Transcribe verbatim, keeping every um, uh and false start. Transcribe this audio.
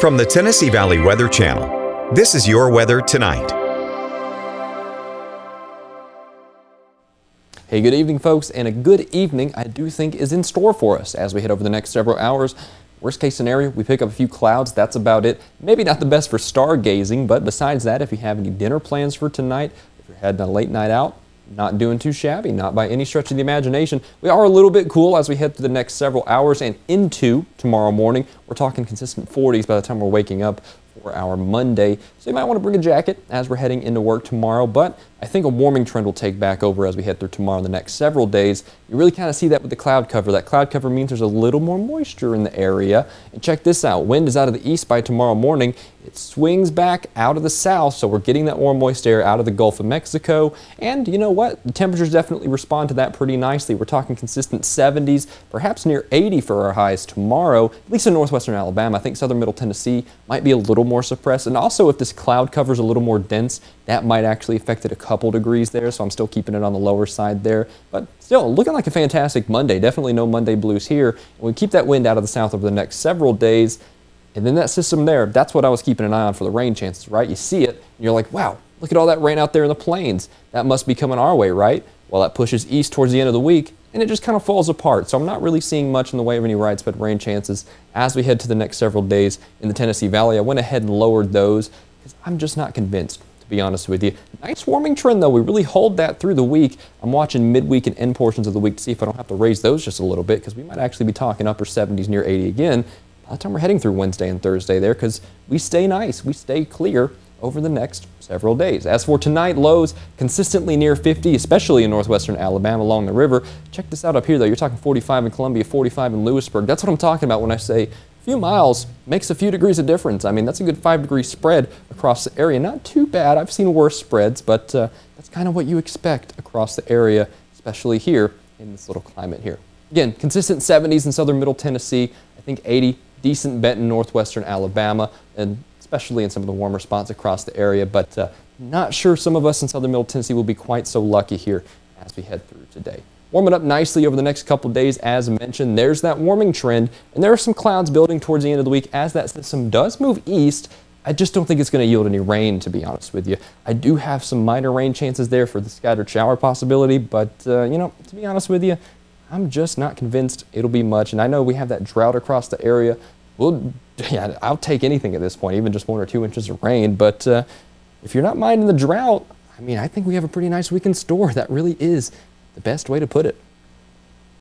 From the Tennessee Valley Weather Channel, this is your weather tonight. Hey, good evening, folks, and a good evening I do think is in store for us as we head over the next several hours. Worst case scenario, we pick up a few clouds, that's about it. Maybe not the best for stargazing, but besides that, if you have any dinner plans for tonight, if you're heading a late night out, not doing too shabby, not by any stretch of the imagination. We are a little bit cool as we head through the next several hours and into tomorrow morning. We're talking consistent forties by the time we're waking up for our Monday. So you might want to bring a jacket as we're heading into work tomorrow, but I think a warming trend will take back over as we head through tomorrow and the next several days. You really kind of see that with the cloud cover. That cloud cover means there's a little more moisture in the area. And check this out. Wind is out of the east by tomorrow morning. It swings back out of the south, so we're getting that warm, moist air out of the Gulf of Mexico. And you know what? The temperatures definitely respond to that pretty nicely. We're talking consistent seventies, perhaps near eighty for our highs tomorrow, at least in northwestern Alabama. I think southern middle Tennessee might be a little more suppressed. And also, if this cloud cover is a little more dense, that might actually affect it a couple degrees there, so I'm still keeping it on the lower side there. But still, looking like a fantastic Monday. Definitely no Monday blues here. And we keep that wind out of the south over the next several days. And then that system there, that's what I was keeping an eye on for the rain chances, right? You see it, and you're like, wow, look at all that rain out there in the plains. That must be coming our way, right? Well, that pushes east towards the end of the week, and it just kind of falls apart. So I'm not really seeing much in the way of any widespread rain chances as we head to the next several days in the Tennessee Valley. I went ahead and lowered those because I'm just not convinced, to be honest with you. Nice warming trend, though. We really hold that through the week. I'm watching midweek and end portions of the week to see if I don't have to raise those just a little bit, because we might actually be talking upper seventies near eighty again by the time we're heading through Wednesday and Thursday there, because we stay nice, we stay clear over the next several days. As for tonight, lows consistently near fifty, especially in northwestern Alabama along the river. Check this out up here, though. You're talking forty-five in Columbia, forty-five in Lewisburg. That's what I'm talking about when I say a few miles makes a few degrees of difference. I mean, that's a good five degree spread across the area. Not too bad. I've seen worse spreads, but uh, that's kind of what you expect across the area, especially here in this little climate here. Again, consistent seventies in southern middle Tennessee. I think eighty, decent bet in northwestern Alabama, and especially in some of the warmer spots across the area. But uh, not sure some of us in southern middle Tennessee will be quite so lucky here as we head through today. Warming up nicely over the next couple days, as mentioned. There's that warming trend, and there are some clouds building towards the end of the week as that system does move east. I just don't think it's going to yield any rain, to be honest with you. I do have some minor rain chances there for the scattered shower possibility, but uh, you know, to be honest with you, I'm just not convinced it'll be much. And I know we have that drought across the area. Well, yeah, I'll take anything at this point, even just one or two inches of rain. But uh, if you're not minding the drought, I mean, I think we have a pretty nice week in store. That really is the best way to put it.